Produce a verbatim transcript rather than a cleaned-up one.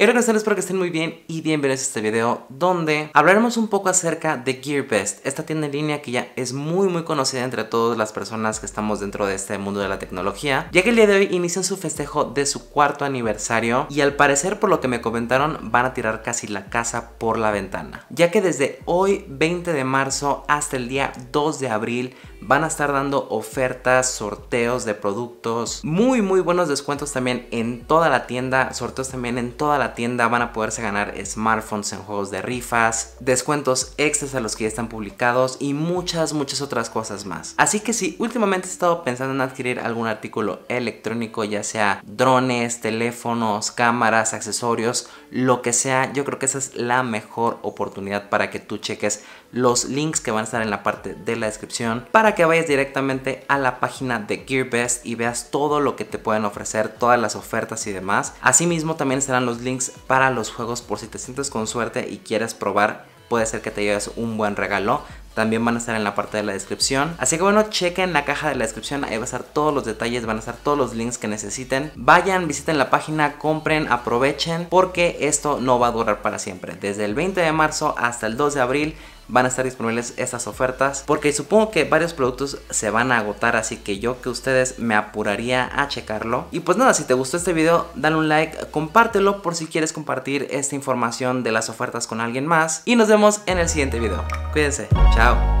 Hey, regresados, espero que estén muy bien y bienvenidos a este video donde hablaremos un poco acerca de Gearbest, esta tienda en línea que ya es muy muy conocida entre todas las personas que estamos dentro de este mundo de la tecnología, ya que el día de hoy inician su festejo de su cuarto aniversario y al parecer, por lo que me comentaron, van a tirar casi la casa por la ventana, ya que desde hoy veinte de marzo hasta el día dos de abril van a estar dando ofertas, sorteos de productos, muy muy buenos descuentos también en toda la tienda, sorteos también en toda la tienda, van a poderse ganar smartphones en juegos de rifas, descuentos extras a los que ya están publicados y muchas muchas otras cosas más. Así que si últimamente he estado pensando en adquirir algún artículo electrónico, ya sea drones, teléfonos, cámaras, accesorios, lo que sea, yo creo que esa es la mejor oportunidad para que tú cheques los links que van a estar en la parte de la descripción para que vayas directamente a la página de Gearbest y veas todo lo que te pueden ofrecer, todas las ofertas y demás. Asimismo también estarán los links para los juegos por si te sientes con suerte y quieres probar, puede ser que te lleves un buen regalo. También van a estar en la parte de la descripción. Así que bueno, chequen la caja de la descripción, ahí va a estar todos los detalles, van a estar todos los links que necesiten. Vayan, visiten la página, compren, aprovechen, porque esto no va a durar para siempre. Desde el veinte de marzo hasta el dos de abril van a estar disponibles estas ofertas, porque supongo que varios productos se van a agotar, así que yo que ustedes me apuraría a checarlo. Y pues nada, si te gustó este video, dale un like, compártelo por si quieres compartir esta información de las ofertas con alguien más. Y nos vemos en el siguiente video. Cuídense, chao.